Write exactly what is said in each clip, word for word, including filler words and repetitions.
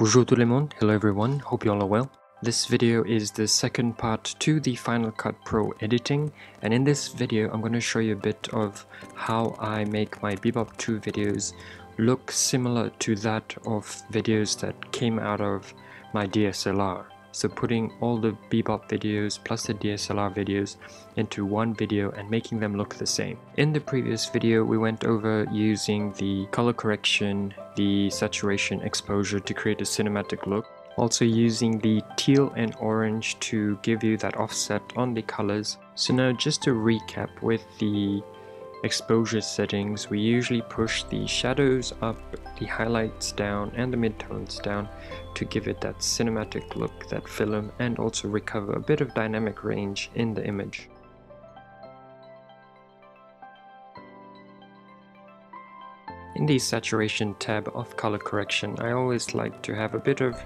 Bonjour tout le monde, hello everyone, hope you all are well. This video is the second part to the Final Cut Pro editing, and in this video I'm going to show you a bit of how I make my Bebop two videos look similar to that of videos that came out of my D S L R. So putting all the Bebop videos plus the D S L R videos into one video and making them look the same. In the previous video we went over using the color correction, the saturation, exposure to create a cinematic look. Also using the teal and orange to give you that offset on the colors. So now just to recap with the exposure settings, we usually push the shadows up, the highlights down and the midtones down to give it that cinematic look, that film, and also recover a bit of dynamic range in the image. In the saturation tab of color correction, I always like to have a bit of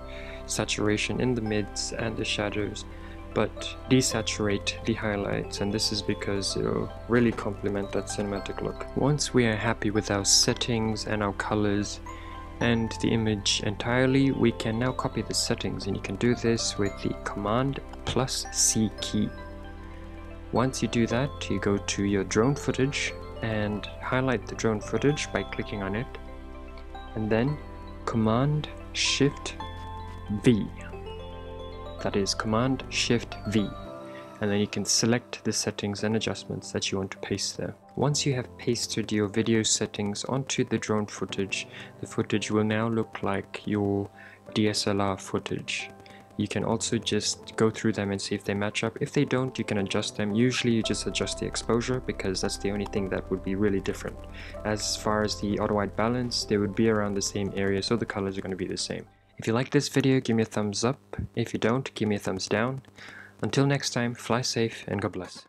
saturation in the mids and the shadows, but desaturate the highlights, and this is because it'll really complement that cinematic look. Once we are happy with our settings and our colors and the image entirely, we can now copy the settings, and you can do this with the Command plus C key. Once you do that, you go to your drone footage and highlight the drone footage by clicking on it, and then Command Shift V. That is Command Shift V, and then you can select the settings and adjustments that you want to paste there. Once you have pasted your video settings onto the drone footage, the footage will now look like your D S L R footage. You can also just go through them and see if they match up. If they don't, you can adjust them. Usually you just adjust the exposure because that's the only thing that would be really different. As far as the auto-white balance, they would be around the same area, so the colors are going to be the same. If you like this video, give me a thumbs up. If you don't, give me a thumbs down. Until next time, fly safe and God bless.